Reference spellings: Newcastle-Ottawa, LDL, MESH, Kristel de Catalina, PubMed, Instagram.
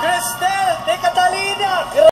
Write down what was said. Kristel de Catalina.